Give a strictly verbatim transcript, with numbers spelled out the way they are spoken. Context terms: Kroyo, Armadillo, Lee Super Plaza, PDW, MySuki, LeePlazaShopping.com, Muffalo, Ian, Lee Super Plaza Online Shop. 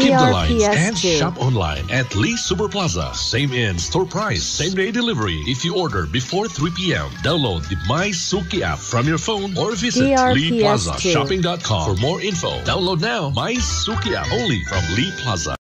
Skip the lines and shop online at Lee Super Plaza. Same in store price, same day delivery. If you order before three p m, download the MySuki app from your phone or visit Lee Plaza Shopping dot com for more info. Download now MySuki app only from Lee Plaza.